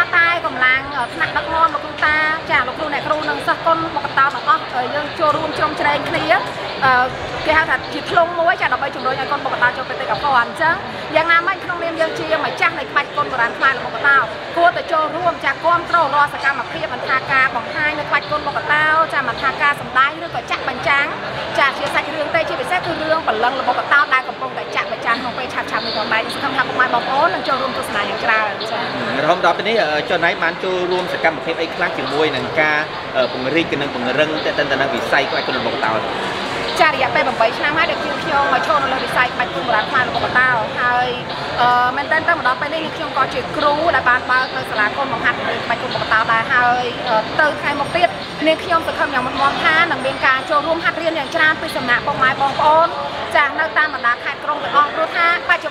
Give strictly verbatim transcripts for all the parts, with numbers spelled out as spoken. าใต้กำลังขณะนักนมลูกตาจากลูกดูในครูนังสกลหมอกกระต้าแต่ก็ยังโจร่วมชมเชยเคลียร์เกี่ยวกับจิตลงมวยจากเราไปจุดโดยในคนปกติจะเป็นแต่กับก่อนจังยังงานไม่ต้องเรียนเรียนเชียงใหม่จ้างในปัจจุบันโบราณมาหรือปกติตัวแต่โจร่วมจากก้อนโตรอสกรรมแบบเพียบมันทากาของไทยในปัจจุบันปกติจะมันทากาสำได้เรื่องกับจักรบรรจังจากเชื้อสายเรื่องเตยเชื้อสายคือเรื่องปัลลังระบบปกติได้กับปงแต่จักรบรรจังของไปฉาบฉาบในตอนใดคำถามของมันบอกโอ้หลังโจร่วมตัวสนามอย่างกลางเราทำต่อไปนี้โจไหนมันโจร่วมสกรรมแบบเพียบไอ้คลาสจิ๋วมวยหนังกาปุ่งรีกันหนึ่งปุ่งเริงแต่แต่นางวิสัยก็ไอ้คนปกติจารยาไปแบบใบชนะมาเด็กคิวคิวมาโชว์เราดีไซน์ไปกลุ่มร้านค้าเราเต้าไทยเออมันเต้นตั้งแต่เราไปได้คิวคิวก็จีครูได้บานบานเลยสลากคนมองหันไปกลุ่มเต้าได้ไทยเออเติร์นไทยมองเตี้ยเนื้อคิวจะทำอย่างมันมองท่าหนังเบงการโชว์ร่วมหัดเรียนอย่างชนะไปสำนักปองไม้ปองปอนจากนักตามมาดาขายกรงแต่ออกรถฮะปัจจุ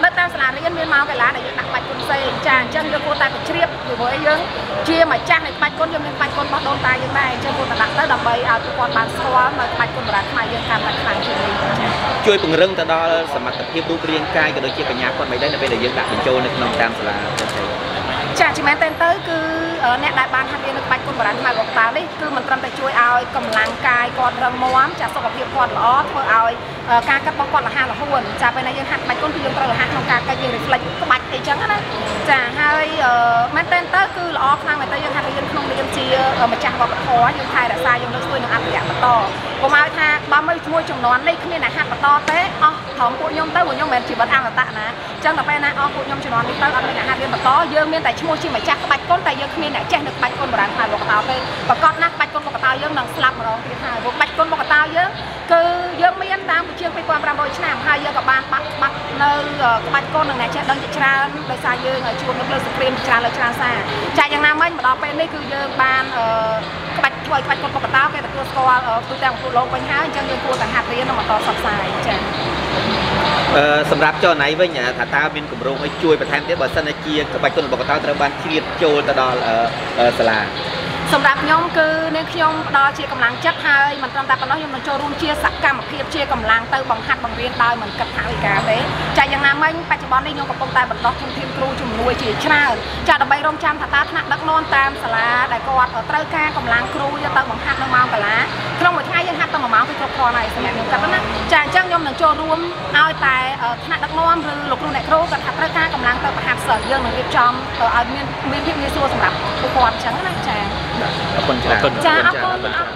เลือกตามสลากเรียนเมียนมาแต่ละในยุคหนักปัจจุบันเซนจางจังโยโกตายเป็นเชียบอยู่บ่อยยังเชียบมาจังในปัจจุบันยังเป็นปัจจุบันบอลโดนตายยังได้จังโกตายหนักแต่ดับใบเอาตัวบอลสควอตมาปัจจุบันโบราณไทยยังการปัจจุบันอยู่ช่วยปุ่งเรื่องแต่ดอสมัครเทียบรูปเรียงกายกับโดยเชียบปัญญาคนไม่ได้ในเป็นยุคหนักเป็นโจในขนมตามสลากจากที่แม่เต้นเต้ยคือเนี่ยได้บานทำเรียนปัจจุบันโบราณไทยบอกตาได้คือมันจำแต่ช่วยเอากำลังกายกอดรังม้วนจากสกปรกกอดล้อเพื่อเอาการกระป๋องกอดละห้าละหุ่นจะไปในยังหัดปัจจุบันที่ยังประหลาดหัดของการการยืนหลังกระบัดไอ้จังนะจากให้แม่เต้นเต้ยคือล้อข้างในเต้ยยังหัดเรียนขนมเรียนเชียมาจากบอกขอยังไทยแต่ทรายยังเลือกช่วยน้องอัดอย่างมาต่อผมเอาท่าบ้าไม่ช่วยจงนอนได้ขึ้นในหัดมาต่อเต้ยอ๋อของกูยมเต้ยกูยมแม่จีบันอ่างตะนะจังแต่ไปนะอ๋อกูยมจงนอนได้เต้ยอันนี้หัดเรียนมาต่อเยอะเมียแต่ช่วยชิมมาจากกระบัดก้นแต่ยังมีเนี่ยแจ้งหนึ่งปัจจุบันโบราณไทยบอกตาไปประกอบนักปัจจุบันบอกตาเยอะนังสลับมาลองที่ไทยบอกปัจจุบันบอกตาเยอะคือเยอะไม่ยันตามเชียงไปความรำโดยชนะไทยเยอะกับบางปักปักในปัจจุบันหนึ่งเนี่ยแจ้งดังจิตราโดยสายเยอะชวนนักเรียนสตรีมจิตราเลยชนะสายใจยังน้ำไม่มาลองไปนี่คือเยอะบางปัจจุบันปัจจุบันบอกตาแกแต่ตัวสกอร์ตัวแต่งตัวลงไปห้าจังยังตัวแต่หัดเรียนมาต่อสับสายแจ้งสำหรับเจ้าไหนไว้เนี่ยถ้าตาบินกลุ่มโรงให้ช่วยประธานเทศบาลสนาเชียงกับไปคนบอกกับตาตะบันเครียดโจตะดอลสลาสำหรับยมคือเนื้อขยมดอเชียกำลังจัดให้มันตามแต่ปนยมมันโจรุ่มเชียสักกรรมเพียบเชียกำลังเติมบังคับบังเวียนตายเหมือนกับทางอีกาเต้ใจยังน้ำไม่ปัจจุบันได้ยมกับปงตายบรรดาทุนทีมครูจุ่มรวยเชียชนะจะดับใบรองจำถ้าตาถนัดนักนอนตามสลาได้กอดเติมแก่กำลังครูจะเติมบังคับน้องเมาไปละครองหมดท้ายยังหัดเติมเมาไปครอบครองในสมัยนี้กันนะจางจ้างยมหนึ่งโจรุ่มเอาตายถนัดนักนอนหรือลูกครูในครูกับเติมแก่กำลังเติมประหัตเสยเยื่อหนึ่งเรียบจอมเติมเอาเมียนเมียนเรียบเมียนซัวสำหรับผู้คนชั้นนั้นแจงHãy subscribe cho kênh Ghiền Mì Gõ Để không bỏ lỡ những video hấp dẫn